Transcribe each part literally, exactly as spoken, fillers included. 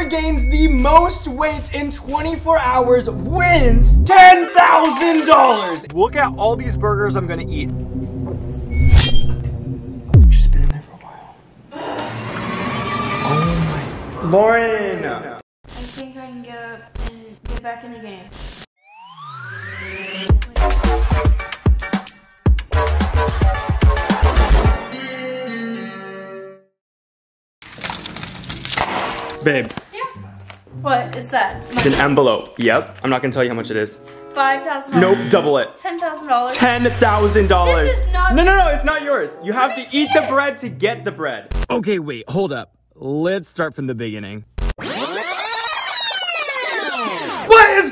winner gains the most wins in twenty-four hours wins ten thousand dollars. Look at all these burgers I'm gonna eat. She's been in there for a while. Oh my. Lauren! I think I can get up and get back in the game. Babe. Yeah. What is that? Money? It's an envelope. Yep. I'm not gonna tell you how much it is. Five thousand dollars. Nope, double it. Ten thousand dollars. Ten thousand dollars. This is not. No, no, no, it's not yours. You have to eat the bread to get the bread. Okay, wait, hold up. Let's start from the beginning.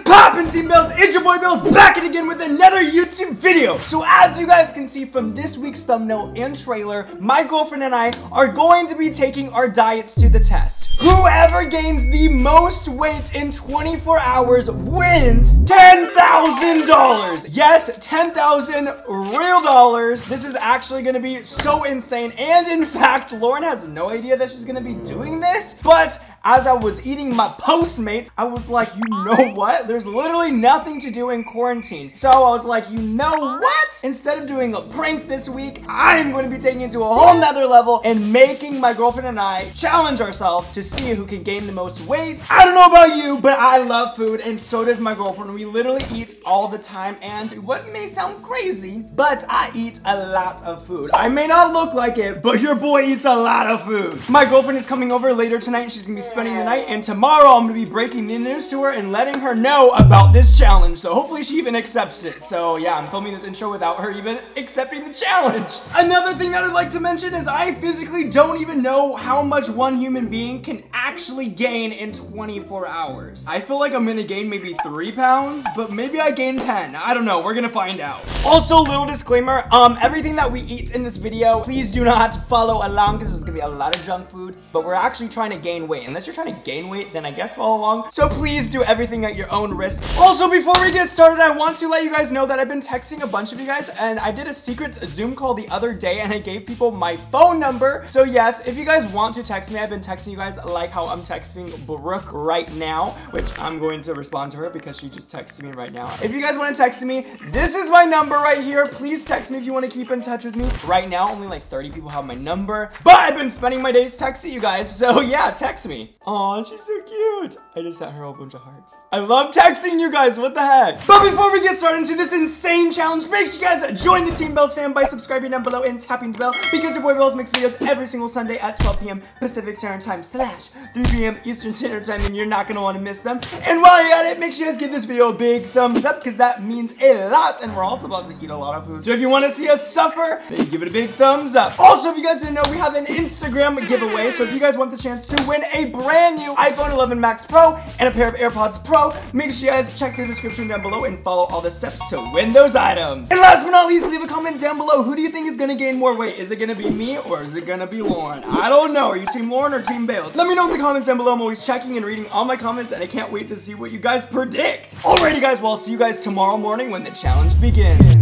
Poppin' Team Bills, it's your boy Bills back again with another YouTube video. So as you guys can see from this week's thumbnail and trailer, my girlfriend and I are going to be taking our diets to the test. Whoever gains the most weight in twenty-four hours wins ten thousand dollars. Yes, ten thousand real dollars. This is actually gonna be so insane. And in fact, Lauren has no idea that she's gonna be doing this, but as I was eating my Postmates, I was like, you know what? There's literally nothing to do in quarantine. So I was like, you know what? Instead of doing a prank this week, I'm going to be taking it to a whole nother level and making my girlfriend and I challenge ourselves to see who can gain the most weight. I don't know about you, but I love food and so does my girlfriend. We literally eat all the time and what may sound crazy, but I eat a lot of food. I may not look like it, but your boy eats a lot of food. My girlfriend is coming over later tonight and she's going to be spending the night, and tomorrow I'm gonna be breaking the news to her and letting her know about this challenge, so hopefully she even accepts it. So yeah, I'm filming this intro without her even accepting the challenge. Another thing that I'd like to mention is I physically don't even know how much one human being can actually gain in twenty-four hours. I feel like I'm gonna gain maybe three pounds, but maybe I gain ten. I don't know, we're gonna find out. Also, little disclaimer, um everything that we eat in this video, please do not follow along because there's gonna be a lot of junk food, but we're actually trying to gain weight. And unless you're trying to gain weight, then I guess follow along. So please do everything at your own risk. Also, before we get started, I want to let you guys know that I've been texting a bunch of you guys, and I did a secret Zoom call the other day, and I gave people my phone number. So yes, if you guys want to text me, I've been texting you guys like how I'm texting Brooke right now, which I'm going to respond to her because she just texted me right now. If you guys want to text me, this is my number right here. Please text me if you want to keep in touch with me. Right now, only like thirty people have my number, but I've been spending my days texting you guys. So yeah, text me. Oh, she's so cute. I just sent her a bunch of hearts. I love texting you guys, what the heck? But before we get started into this insane challenge, make sure you guys join the Team Bills fam by subscribing down below and tapping the bell, because your boy Bills makes videos every single Sunday at twelve p m Pacific Standard Time slash three p m Eastern Standard Time, and you're not gonna wanna miss them. And while you're at it, make sure you guys give this video a big thumbs up, because that means a lot, and we're also about to eat a lot of food. So if you wanna see us suffer, then give it a big thumbs up. Also, if you guys didn't know, we have an Instagram giveaway, so if you guys want the chance to win a brand new iPhone eleven Max Pro and a pair of AirPods Pro, make sure you guys check the description down below and follow all the steps to win those items. And last but not least, leave a comment down below. Who do you think is gonna gain more weight? Is it gonna be me or is it gonna be Lauren? I don't know. Are you Team Lauren or Team Bails? Let me know in the comments down below. I'm always checking and reading all my comments, and I can't wait to see what you guys predict. Alrighty guys, well, I'll see you guys tomorrow morning when the challenge begins.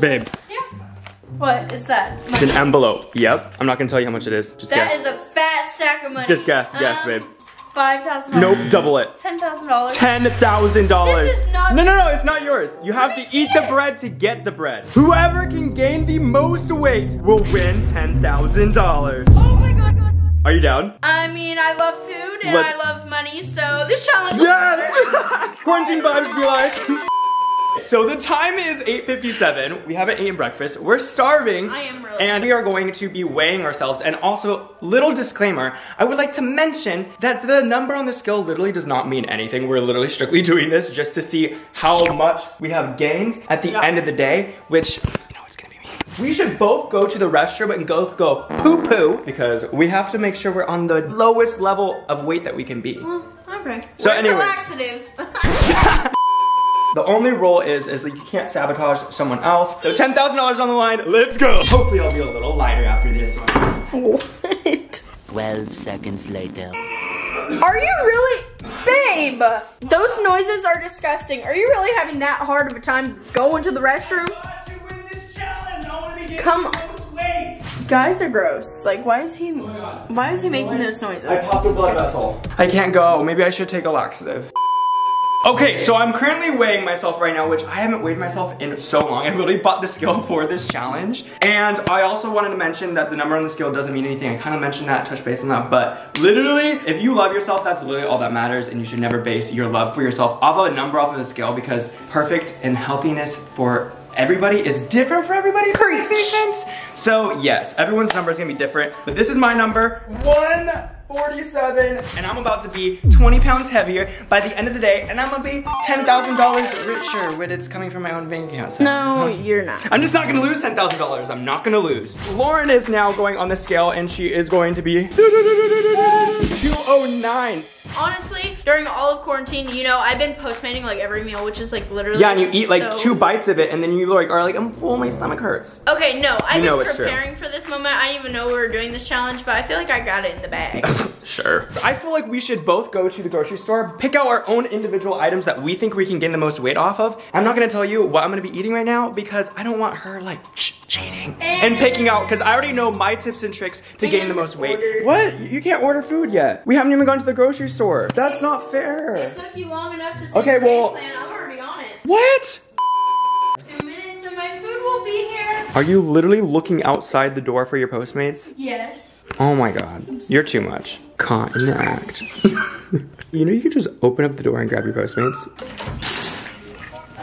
Babe. What is that? Money? It's an envelope. Yep. I'm not gonna tell you how much it is. Just that guess. Is a fat sack of money. Just guess, um, guess, babe. Five thousand dollars. Nope, double it. Ten thousand dollars. Ten thousand dollars. This is not. No, no, no, it's not yours. You have to eat the bread to get the bread. Whoever can gain the most weight will win ten thousand dollars. Oh my god. Are you down? I mean, I love food and Let's... I love money, so this challenge. Yes. Quarantine vibes be like. So the time is eight fifty-seven, we haven't eaten breakfast, we're starving, I am really and we are going to be weighing ourselves. And also, little disclaimer, I would like to mention that the number on the scale literally does not mean anything. We're literally strictly doing this just to see how much we have gained at the yeah. end of the day, which... We should both go to the restroom and both go poo-poo, because we have to make sure we're on the lowest level of weight that we can be. Well, okay. So anyway. The only rule is, is that you can't sabotage someone else. So ten thousand dollars on the line, let's go. Hopefully I'll be a little lighter after this one. What? twelve seconds later. Are you really, babe? Those noises are disgusting. Are you really having that hard of a time going to the restroom? I want to win this challenge. I want to be getting Come on. Guys are gross. Like, why is he, why is he making those noises? I popped a blood vessel. I can't go. Maybe I should take a laxative. Okay, so I'm currently weighing myself right now, which I haven't weighed myself in so long. I've literally bought the scale for this challenge. And I also wanted to mention that the number on the scale doesn't mean anything. I kind of mentioned that, touch base on that. But literally, if you love yourself, that's literally all that matters. And you should never base your love for yourself off a number off of the scale, because perfect and healthiness for everybody is different for everybody. Preach. So yes, everyone's number is gonna be different, but this is my number, one forty-seven, and I'm about to be twenty pounds heavier by the end of the day, and I'm gonna be ten thousand dollars richer, but it's coming from my own bank account. So. No, you're not. I'm just not gonna lose ten thousand dollars. I'm not gonna lose. Lauren is now going on the scale, and she is going to be two oh nine. Honestly, during all of quarantine, you know, I've been postmating like every meal, which is like literally. Yeah, and you eat so... like two bites of it, and then you like are like, I'm full, my stomach hurts. Okay, no, I've you been preparing for this moment. I didn't even know we were doing this challenge, but I feel like I got it in the bag. Sure. I feel like we should both go to the grocery store, pick out our own individual items that we think we can gain the most weight off of. I'm not gonna tell you what I'm gonna be eating right now because I don't want her like cheating and, and picking out, because I already know my tips and tricks to gain the most weight. Ordered. What? You can't order food yet. We haven't even gone to the grocery store. That's not fair. It took you long enough to see okay, the well, plan. I'm already on it. What? Two minutes and my food will be here. Are you literally looking outside the door for your Postmates? Yes. Oh my God, you're too much. Connect. You know you could just open up the door and grab your Postmates.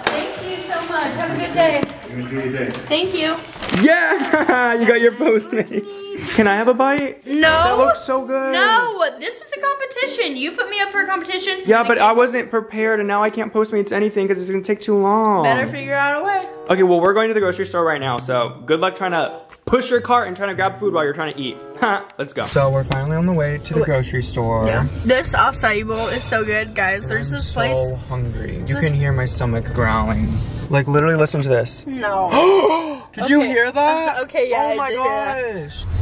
Thank you so much, have a good day. Enjoy your day. Thank you. Yeah, you got your Postmates. Can I have a bite? No. That looks so good. No, this is a competition. You put me up for a competition. Yeah, but I, I wasn't prepared and now I can't Postmates anything because it's gonna take too long. Better figure out a way. Okay, well we're going to the grocery store right now, so good luck trying to push your cart and trying to grab food while you're trying to eat. Huh, let's go. So we're finally on the way to the grocery store. Yeah. This acai bowl is so good, guys. There's this so place. I'm so hungry. You this... can hear my stomach growling. Like literally listen to this. No. Did okay. you hear that? Uh, okay, yeah, oh my I did gosh. That.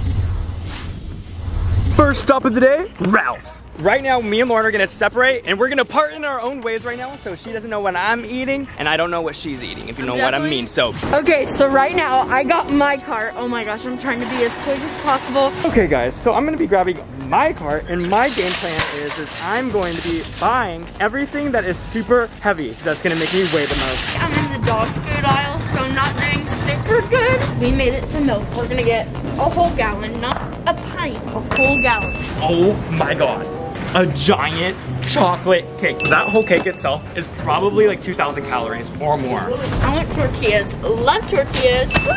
First stop of the day, Ralph. Right now, me and Lauren are gonna separate and we're gonna part in our own ways right now, so she doesn't know what I'm eating and I don't know what she's eating, if you know Definitely. What I mean, so. Okay, so right now, I got my cart. Oh my gosh, I'm trying to be as quick as possible. Okay guys, so I'm gonna be grabbing my cart and my game plan is, is I'm going to be buying everything that is super heavy that's gonna make me weigh the most. I'm in the dog food aisle, so not doing super good. We made it to milk. We're gonna get a whole gallon, not a pint, a whole gallon. Oh my God. A giant chocolate cake. That whole cake itself is probably like two thousand calories or more. I want tortillas, love tortillas. Woo!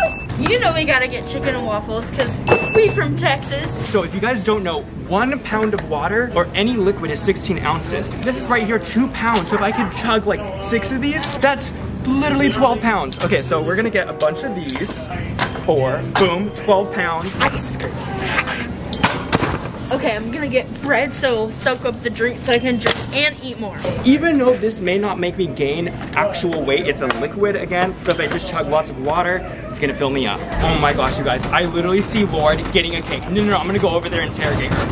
You know we gotta get chicken and waffles because we from Texas. So if you guys don't know, one pound of water or any liquid is sixteen ounces. This is right here, two pounds. So if I could chug like six of these, that's literally twelve pounds. Okay, so we're gonna get a bunch of these. Four, boom, twelve pounds. Ice cream. Okay, I'm gonna get bread so it'll soak up the drink so I can drink and eat more. Even though this may not make me gain actual weight, it's a liquid again, so if I just chug lots of water, it's gonna fill me up. Oh my gosh, you guys, I literally see Lauren getting a cake. No, no, no, I'm gonna go over there and interrogate her.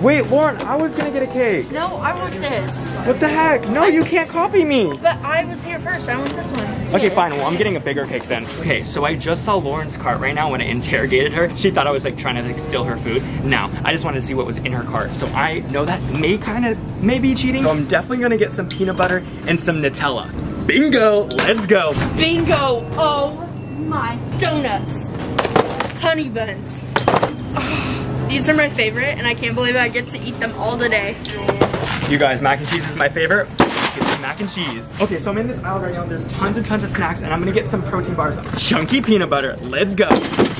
Wait, Lauren, I was gonna get a cake. No, I want this. What the heck? No, I, you can't copy me. But I was here first, I want this one. Okay, fine, well, I'm getting a bigger cake then. Okay, so I just saw Lauren's cart right now when I interrogated her. She thought I was like trying to like steal her food. Now, I just wanted to see what was in her cart. So I know that may kind of, may be cheating. So I'm definitely gonna get some peanut butter and some Nutella. Bingo, let's go. Bingo, oh my donuts. Honey buns. Oh, these are my favorite and I can't believe I get to eat them all today. You guys, mac and cheese is my favorite. Mac and cheese. Okay, so I'm in this aisle right now. There's tons and tons of snacks, and I'm gonna get some protein bars. Chunky peanut butter. Let's go.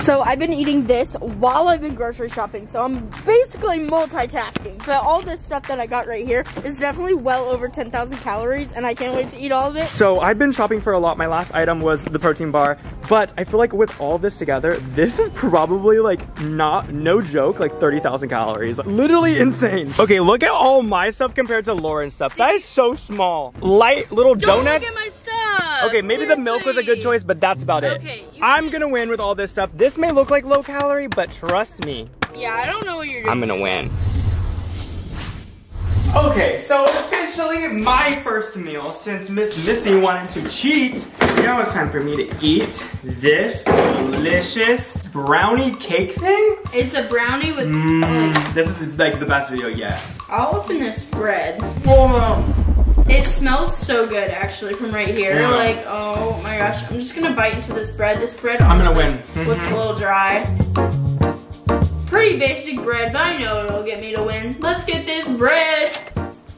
So I've been eating this while I've been grocery shopping, so I'm basically multitasking. But all this stuff that I got right here is definitely well over ten thousand calories, and I can't wait to eat all of it. So I've been shopping for a lot. My last item was the protein bar, but I feel like with all this together, this is probably like not, no joke, like thirty thousand calories. Literally insane. Okay, look at all my stuff compared to Lauren's stuff. That is so small. Light little Don't donuts. Look at my stuff. Okay, maybe Seriously. The milk was a good choice, but that's about it. Okay, I'm gonna win with all this stuff. This may look like low calorie, but trust me. Yeah, I don't know what you're doing. I'm gonna win. Okay, so officially my first meal, since Miss Missy wanted to cheat, now it's time for me to eat this delicious brownie cake thing. It's a brownie with... Mm, this is like the best video yet. I'll open this bread. Whoa. It smells so good actually from right here. Yeah. Like, oh my gosh. I'm just gonna bite into this bread. This bread honestly I'm gonna win. Looks mm-hmm. a little dry. Pretty basic bread, but I know it'll get me to win. Let's get this bread.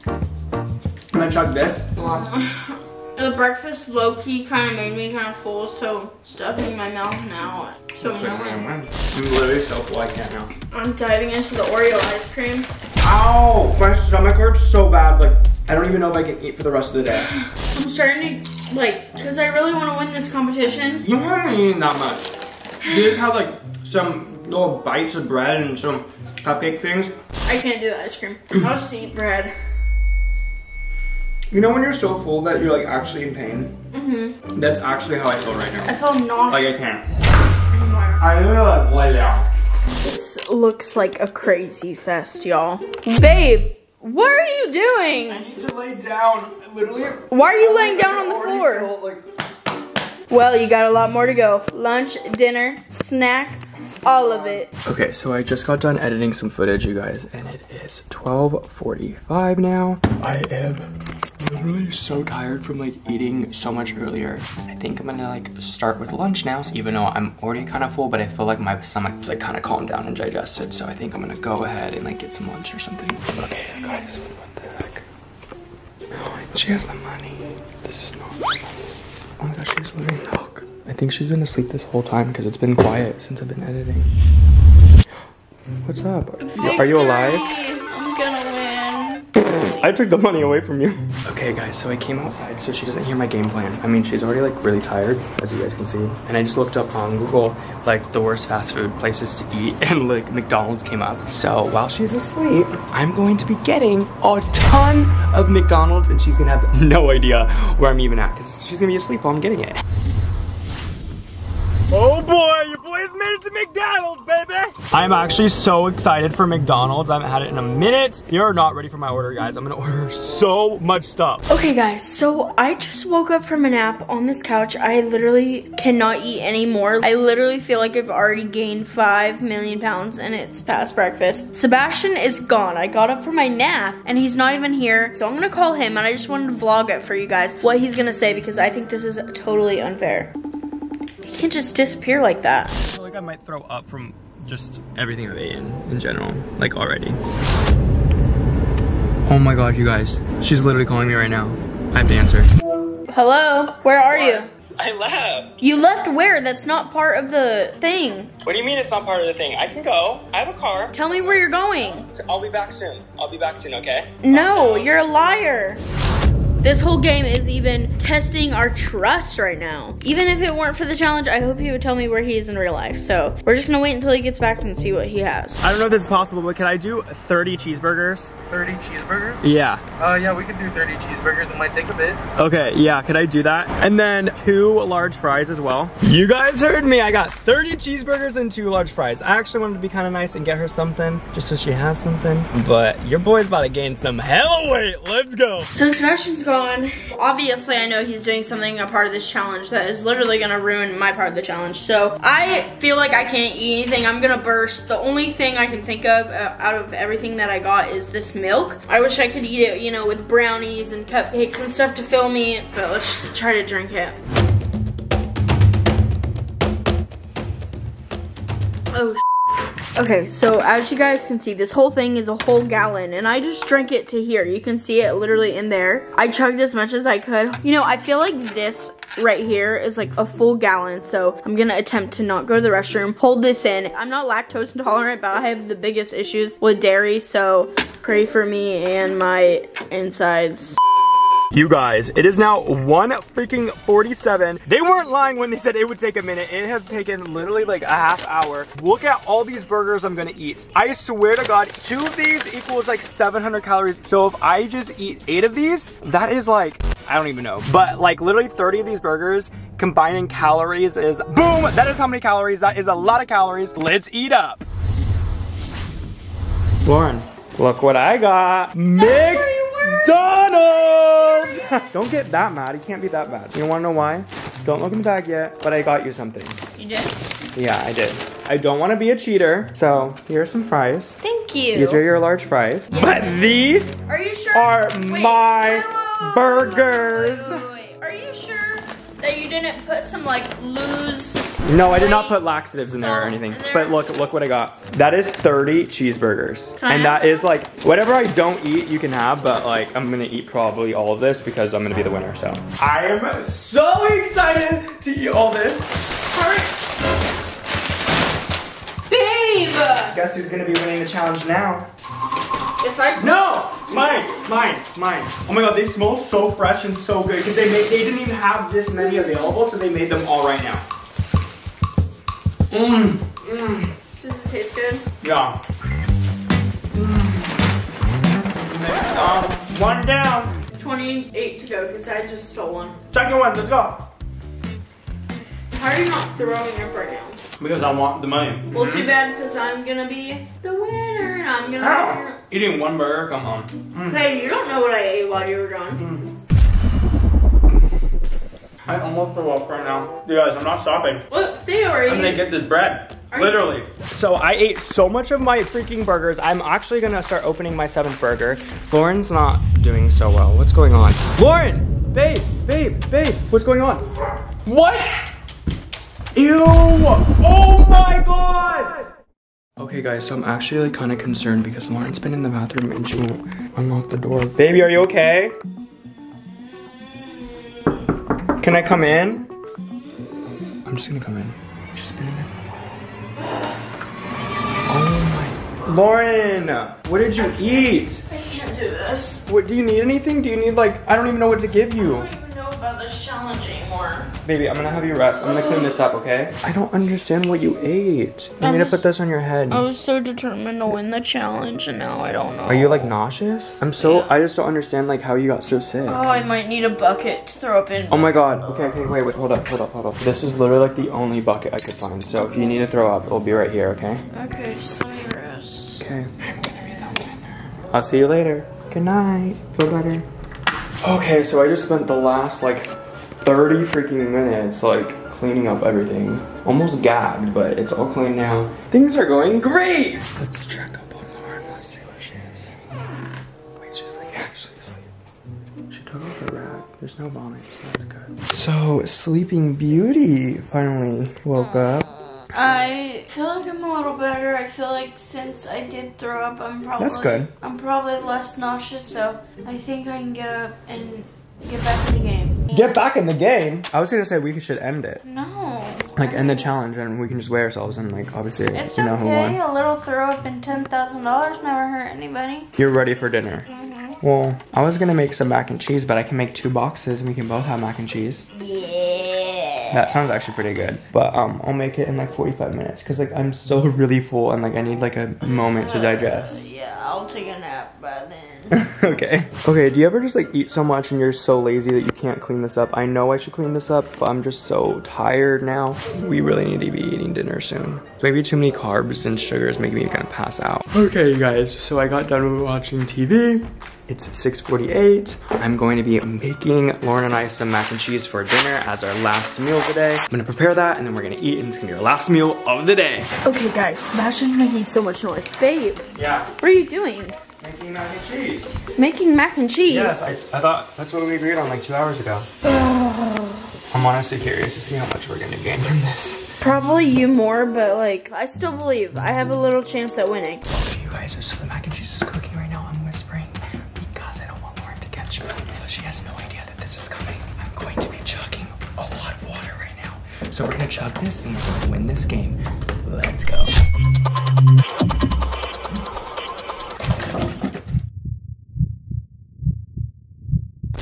I'm gonna chug this. Um, the breakfast low-key kind of made me kind of full, so stuffing my mouth now. So I'm gonna win. I'm literally so full, I can't now. I'm diving into the Oreo ice cream. Ow, my stomach hurts so bad. Like, I don't even know if I can eat for the rest of the day. I'm starting to, like, because I really want to win this competition. You haven't eaten that much. You just have, like, some little bites of bread and some cupcake things. I can't do the ice cream. I'll just eat bread. You know when you're so full that you're like actually in pain? Mm-hmm. That's actually how I feel right now. I feel nauseous. Like I can't anymore. I literally like lay down. This looks like a crazy fest, y'all. Babe, what are you doing? I need to lay down. Literally. Why are you laying down on the floor? Felt, like... Well, you got a lot more to go. Lunch, dinner, snack. All of it. Okay, so I just got done editing some footage, you guys, and it is twelve forty-five now. I am literally so tired from like eating so much earlier. I think I'm gonna like start with lunch now, so even though I'm already kind of full, but I feel like my stomach's like kind of calmed down and digested, so I think I'm gonna go ahead and like get some lunch or something. Okay, guys, what the heck? Oh, she has the money. This is not funny. Oh my gosh, she's literally knocked. I think she's been asleep this whole time because it's been quiet since I've been editing. What's up? Victory. Are you alive? I'm gonna win. I took the money away from you. Okay guys, so I came outside so she doesn't hear my game plan. I mean, she's already like really tired, as you guys can see. And I just looked up on Google, like the worst fast food places to eat, and like McDonald's came up. So while she's asleep, I'm going to be getting a ton of McDonald's and she's gonna have no idea where I'm even at because she's gonna be asleep while I'm getting it. Oh boy, your boys made it to McDonald's, baby! I'm actually so excited for McDonald's. I haven't had it in a minute. You're not ready for my order, guys. I'm gonna order so much stuff. Okay, guys, so I just woke up from a nap on this couch. I literally cannot eat anymore. I literally feel like I've already gained five million pounds and it's past breakfast. Sebastian is gone. I got up from my nap and he's not even here. So I'm gonna call him and I just wanted to vlog it for you guys, what he's gonna say, because I think this is totally unfair. You can't just disappear like that. I feel like I might throw up from just everything I've eaten in general, like already. Oh my God, you guys. She's literally calling me right now. I have to answer. Hello, where are what? you? I left. You left where? That's not part of the thing. What do you mean it's not part of the thing? I can go, I have a car. Tell me where you're going. I'll be back soon, I'll be back soon, okay? No, you're a liar. This whole game is even testing our trust right now. Even if it weren't for the challenge, I hope he would tell me where he is in real life. So we're just gonna wait until he gets back and see what he has. I don't know if this is possible, but can I do thirty cheeseburgers? thirty cheeseburgers? Yeah. Uh, yeah, we can do thirty cheeseburgers. It might take a bit. Okay, yeah, could I do that? And then two large fries as well. You guys heard me. I got thirty cheeseburgers and two large fries. I actually wanted to be kind of nice and get her something just so she has something. But your boy's about to gain some hella weight. Let's go. So Sebastian's gone. Obviously, I know he's doing something, a part of this challenge that is literally gonna ruin my part of the challenge. So I feel like I can't eat anything. I'm gonna burst. The only thing I can think of uh, out of everything that I got is this milk. I wish I could eat it, you know, with brownies and cupcakes and stuff to fill me, but let's just try to drink it. Oh, shit. Okay, so as you guys can see, this whole thing is a whole gallon, and I just drank it to here. You can see it literally in there. I chugged as much as I could. You know, I feel like this right here is like a full gallon, so I'm gonna attempt to not go to the restroom, hold this in. I'm not lactose intolerant, but I have the biggest issues with dairy, so pray for me and my insides. You guys, it is now one freaking forty-seven. They weren't lying when they said it would take a minute. It has taken literally like a half hour. Look at all these burgers I'm gonna eat. I swear to God, two of these equals like seven hundred calories. So if I just eat eight of these, that is like, I don't even know. But like literally thirty of these burgers, combining calories is, boom, that is how many calories. That is a lot of calories. Let's eat up. Lauren, look what I got. Mix. McDonald's! Don't get that mad, it can't be that bad. You wanna know why? Don't look in the bag yet, but I got you something. You did? Yeah, I did. I don't want to be a cheater, so here are some fries. Thank you. These are your large fries. Yeah. But these are, you sure? are wait, my whoa, burgers. Wait, wait, wait, wait. Are you sure that you didn't put some like loose? No, I did not put laxatives in there or anything. There. But look, look what I got. That is thirty cheeseburgers. Can and that some? Is like, whatever I don't eat, you can have, but like, I'm gonna eat probably all of this because I'm gonna be the winner, so. I am so excited to eat all this. All right. Babe! Guess who's gonna be winning the challenge now? If I- No! Mine, mine, mine. Oh my God, they smell so fresh and so good because they, they didn't even have this many available, so they made them all right now. Mmm, mmm. Does it taste good? Yeah. Mm. Um, one down. twenty-eight to go, because I just stole one. Second one, let's go. How are you not throwing up right now? Because I want the money. Well, mm-hmm. too bad, because I'm going to be the winner, and I'm going to be eating one burger, come on. Mm. Hey, you don't know what I ate while you were gone. Mm. I almost threw up right now. You guys, I'm not stopping. Look, they already. I'm gonna get this bread, Are literally. You? So I ate so much of my freaking burgers. I'm actually gonna start opening my seventh burger. Lauren's not doing so well. What's going on? Lauren, babe, babe, babe. What's going on? What? Ew, oh my God. Okay guys, so I'm actually like kind of concerned because Lauren's been in the bathroom and she won't unlock the door. Baby, are you okay? Can I come in? I'm just gonna come in. She's been in there for a while. Oh my. Lauren, what did you I eat? I can't do this. What, do you need anything? Do you need like, I don't even know what to give you. I don't even know about this challenge anymore. Baby, I'm gonna have you rest. I'm gonna clean this up, okay? I don't understand what you ate. I'm gonna put this on your head. I was so determined to win the challenge and now I don't know. Are you like nauseous? I'm so, yeah. I just don't understand like how you got so sick. Oh, I might need a bucket to throw up in. Oh my God. Okay, okay, wait, wait, hold up, hold up, hold up. This is literally like the only bucket I could find. So if you need to throw up, it'll be right here, okay? Okay, just let me rest. Okay. I'm gonna be the winner. I'll see you later. Good night. Feel better. Okay, so I just spent the last like thirty freaking minutes like cleaning up everything. Almost gagged, but it's all clean now. Things are going great! Let's check up on Lauren. Let's see where she is. Wait, she's like actually asleep. She took off her wrap. There's no vomit, so that's good. So, Sleeping Beauty finally woke up. I feel like I'm a little better. I feel like since I did throw up, I'm probably- That's good. I'm probably less nauseous, so I think I can get up and get back to the game. Get back in the game? I was gonna say we should end it. No. Like end the challenge and we can just weigh ourselves and like obviously it's you know okay. who won. It's okay, a little throw up and ten thousand dollars never hurt anybody. You're ready for dinner. Mm-hmm. Well, I was gonna make some mac and cheese, but I can make two boxes and we can both have mac and cheese. Yeah. That sounds actually pretty good. But um, I'll make it in like forty-five minutes because like I'm still really full and like I need like a moment to digest. Yeah, I'll take a nap by then. Okay. Okay, do you ever just like eat so much and you're so lazy that you can't clean this up? I know I should clean this up, but I'm just so tired now. We really need to be eating dinner soon. Maybe too many carbs and sugars making me kind of pass out. Okay, you guys, so I got done watching T V. It's six forty-eight. I'm going to be making Lauren and I some mac and cheese for dinner as our last meal today. I'm gonna prepare that and then we're gonna eat and it's gonna be our last meal of the day. Okay, guys, Sebastian's making so much noise. Babe. Yeah? What are you doing? Making mac and cheese. Making mac and cheese? Yes, I, I thought that's what we agreed on like two hours ago. Oh. I'm honestly curious to see how much we're gonna gain from this. Probably you more, but like, I still believe I have a little chance at winning. Okay, you guys, so the mac and cheese is cooking right now. I'm whispering because I don't want Lauren to catch me. She has no idea that this is coming. I'm going to be chugging a lot of water right now. So we're gonna chug this and we're gonna win this game. Let's go.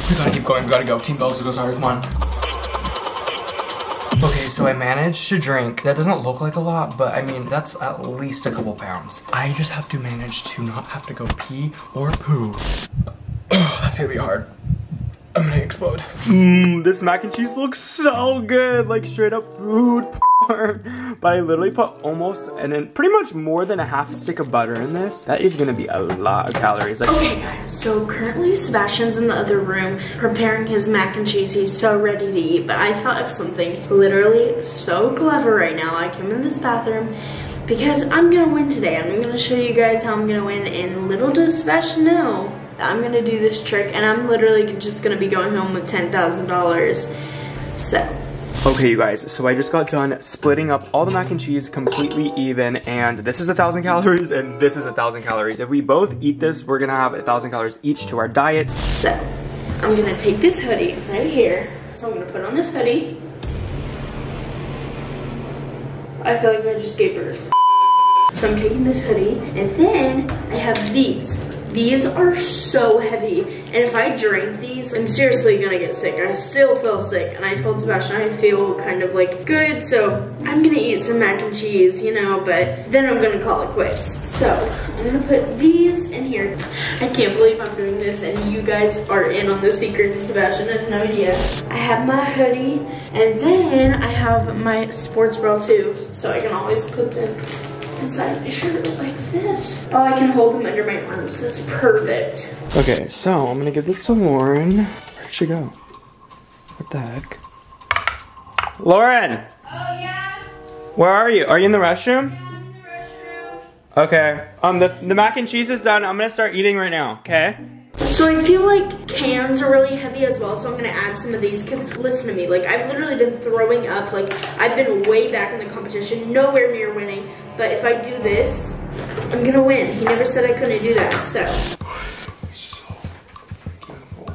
We gotta keep going, we gotta go. Team Bills, it goes hard, come on. Okay, so I managed to drink. That doesn't look like a lot, but I mean, that's at least a couple pounds. I just have to manage to not have to go pee or poo. Oh, that's gonna be hard. I'm gonna explode. Mmm, this mac and cheese looks so good, like straight up food. warm, but I literally put almost and then pretty much more than a half stick of butter in this. That is gonna be a lot of calories. Like, okay guys, so currently Sebastian's in the other room preparing his mac and cheese. He's so ready to eat, but I thought of something literally so clever right now. I came in this bathroom because I'm gonna win today. I'm gonna show you guys how I'm gonna win, and little does Sebastian know that I'm gonna do this trick, and I'm literally just gonna be going home with ten thousand dollars, so. Okay you guys, so I just got done splitting up all the mac and cheese completely even, and this is a thousand calories and this is a thousand calories. If we both eat this, we're gonna have a thousand calories each to our diet. So, I'm gonna take this hoodie right here. So I'm gonna put on this hoodie. I feel like I just gave birth. So I'm taking this hoodie, and then I have these. These are so heavy, and if I drink these, I'm seriously gonna get sick. I still feel sick, and I told Sebastian I feel kind of like good, so I'm gonna eat some mac and cheese, you know, but then I'm gonna call it quits. So I'm gonna put these in here. I can't believe I'm doing this, and you guys are in on the secret. Sebastian has no idea. I have my hoodie, and then I have my sports bra too, so I can always put them inside my shirt like this. Oh, I can hold them under my arms. That's perfect. Okay, so I'm gonna give this to Lauren. Where'd she go? What the heck? Lauren! Oh, yeah? Where are you? Are you in the restroom? Yeah, I'm in the restroom. Okay. Um, the, the mac and cheese is done. I'm gonna start eating right now, okay? So I feel like cans are really heavy as well, so I'm gonna add some of these, because listen to me, like I've literally been throwing up, like I've been way back in the competition, nowhere near winning, but if I do this, I'm gonna win. He never said I couldn't do that, so. So freaking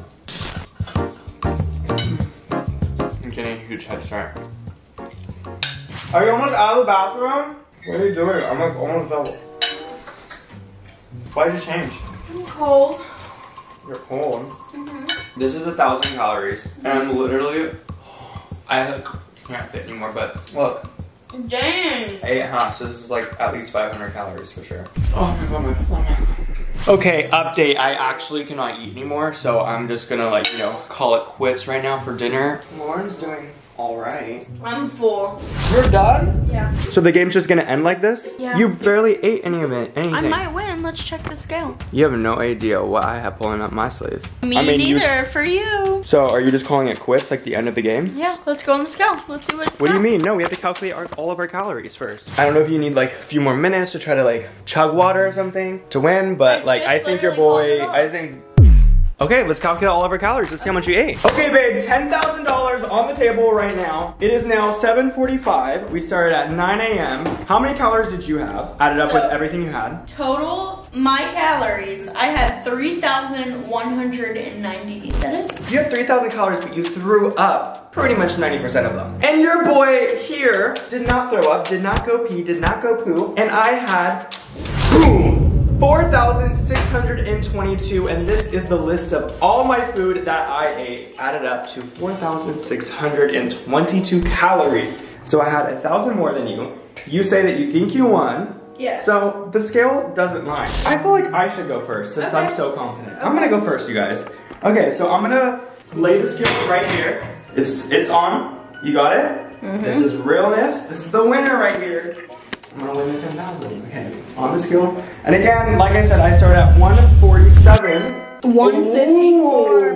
full. I'm getting a huge head start. Are you almost out of the bathroom? What are you doing? I'm like almost double. Why did you change? I'm cold. You're cold. Mm-hmm. This is a thousand calories, mm-hmm. and I'm literally, I can't fit anymore. But look, dang, I ate half, so this is like at least five hundred calories for sure. Oh my god, my god. Okay, update. I actually cannot eat anymore, so I'm just gonna like you know call it quits right now for dinner. Lauren's doing all right. I'm full. We're done? Yeah. So the game's just gonna end like this? Yeah. You barely ate any of it, anything. I might win, let's check the scale. You have no idea what I have pulling up my sleeve. Me I mean, neither, you... for you. So are you just calling it quits, like the end of the game? Yeah, let's go on the scale, let's see what it's What got. Do you mean? No, we have to calculate our, all of our calories first. I don't know if you need like a few more minutes to try to like chug water or something to win, but I like I think your boy, I think, okay, let's calculate all of our calories. Let's see how much you ate. Okay, babe, ten thousand dollars on the table right now. It is now seven forty-five. We started at nine A M How many calories did you have? Added up so, with everything you had. Total, my calories, I had three thousand one hundred ninety. That is- You had three thousand calories, but you threw up pretty much ninety percent of them. And your boy here did not throw up, did not go pee, did not go poo, and I had, boom! four thousand six hundred twenty-two, and this is the list of all my food that I ate, added up to four thousand six hundred twenty-two calories. So I had a thousand more than you. You say that you think you won. Yes. So the scale doesn't lie. I feel like I should go first since okay. I'm so confident. Okay. I'm gonna go first, you guys. Okay, so I'm gonna lay the scale right here. It's, it's on, you got it? Mm-hmm. This is realness, this is the winner right here. I'm gonna win the ten thousand, okay, on the scale. And again, like I said, I started at one forty-seven. one fifty-four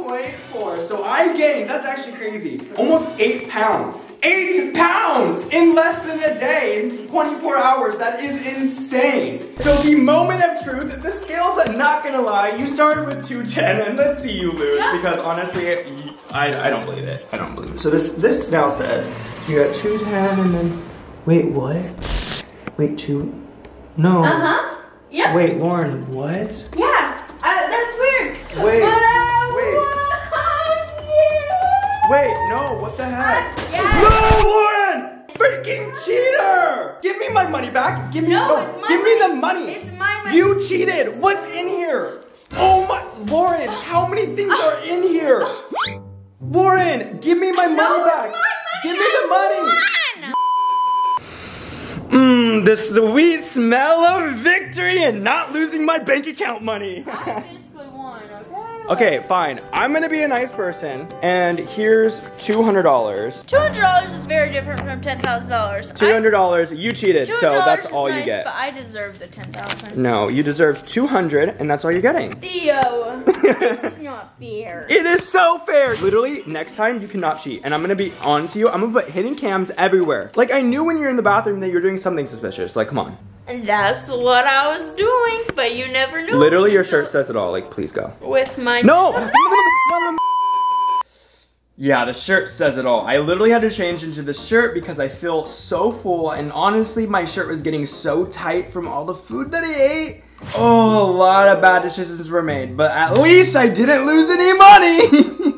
point four. So I gained, that's actually crazy, almost eight pounds. Eight pounds in less than a day, in twenty-four hours, that is insane. So the moment of truth, the scales are not gonna lie, you started with two ten, and let's see you lose, yeah. because honestly, it, I, I don't believe it, I don't believe it. So this, this now says, you got two ten and then, wait, what? Wait, two, no. Uh-huh, yeah. Wait, Lauren, what? Yeah, uh, that's weird. Wait, but, uh, wait. What? Yeah. Wait, no, what the heck? Uh, yeah. No, Lauren! Freaking cheater! Give me my money back. Give me, no, no, it's my give money. me the money. It's my money. You cheated. What's in here? Oh my, Lauren, how many things uh, are in here? Uh, Lauren, give me my money no, back. It's my Give me the money! Mmm, the sweet smell of victory and not losing my bank account money. I basically won, okay? Okay, fine. I'm gonna be a nice person, and here's two hundred dollars. two hundred dollars is very different from ten thousand dollars. two hundred dollars, I, you cheated, so that's all nice, you get. But I deserve the ten thousand dollars. No, you deserve two hundred dollars, and that's all you're getting. Theo, this is not fair. It is so fair. Literally, next time you cannot cheat, and I'm gonna be on to you. I'm gonna put hidden cams everywhere. Like, I knew when you're in the bathroom that you're doing something suspicious. Like, come on. And that's what I was doing, but you never knew. Literally, your shirt says it all. Like, please go. With my no. Yeah, the shirt says it all. I literally had to change into the shirt because I feel so full, and honestly, my shirt was getting so tight from all the food that I ate. Oh, a lot of bad decisions were made, but at least I didn't lose any money.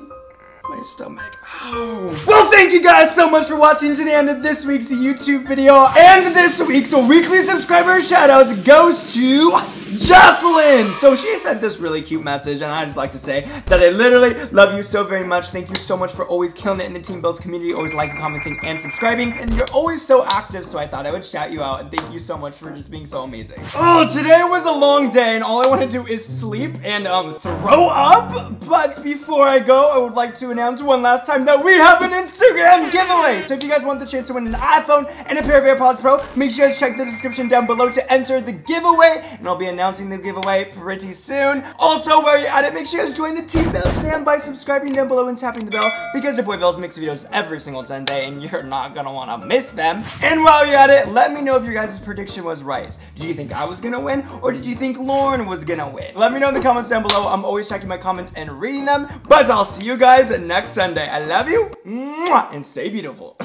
My stomach. Oh. Well, thank you guys so much for watching to the end of this week's YouTube video. And this week's weekly subscriber shoutouts goes to Jocelyn. So she sent this really cute message, and I just like to say that I literally love you so very much. Thank you so much for always killing it in the Team Bills community, always liking, commenting, and subscribing. And you're always so active, so I thought I would shout you out. And thank you so much for just being so amazing. Oh, today was a long day, and all I want to do is sleep and um throw up. But before I go, I would like to announce one last time that we have an Instagram giveaway. So if you guys want the chance to win an iPhone and a pair of AirPods Pro, make sure you guys check the description down below to enter the giveaway. And I'll be announcing the giveaway pretty soon. Also, while you're at it, make sure you guys join the Team Bills fan by subscribing down below and tapping the bell, because your boy Bills makes videos every single Sunday, and you're not gonna wanna miss them. And while you're at it, let me know if your guys' prediction was right. Did you think I was gonna win, or did you think Lauren was gonna win? Let me know in the comments down below. I'm always checking my comments and reading them, but I'll see you guys next Sunday. I love you, and stay beautiful.